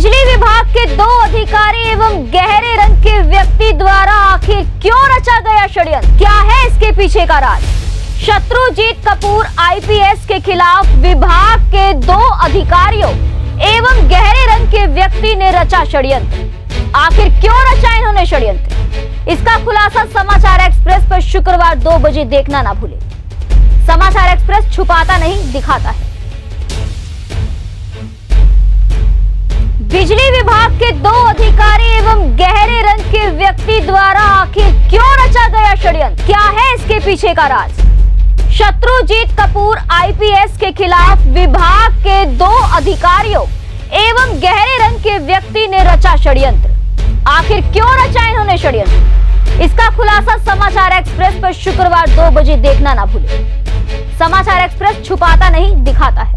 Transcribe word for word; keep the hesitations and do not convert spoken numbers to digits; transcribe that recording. बिजली विभाग के दो अधिकारी एवं गहरे रंग के व्यक्ति द्वारा आखिर क्यों रचा गया षड्यंत्र, क्या है इसके पीछे का राज। Shatrujeet Kapoor I P S के खिलाफ विभाग के दो अधिकारियों एवं गहरे रंग के व्यक्ति ने रचा षड्यंत्र। आखिर क्यों रचा इन्होंने षड्यंत्र, इसका खुलासा समाचार एक्सप्रेस पर शुक्रवार दो बजे देखना ना भूले। समाचार एक्सप्रेस छुपाता नहीं, दिखाता है। बिजली विभाग के दो अधिकारी एवं गहरे रंग के व्यक्ति द्वारा आखिर क्यों रचा गया षड्यंत्र, क्या है इसके पीछे का राज। Shatrujeet Kapoor I P S के खिलाफ विभाग के दो अधिकारियों एवं गहरे रंग के व्यक्ति ने रचा षड्यंत्र। आखिर क्यों रचा इन्होंने षड्यंत्र, इसका खुलासा समाचार एक्सप्रेस पर शुक्रवार दो बजे देखना ना भूले। समाचार एक्सप्रेस छुपाता नहीं, दिखाता है।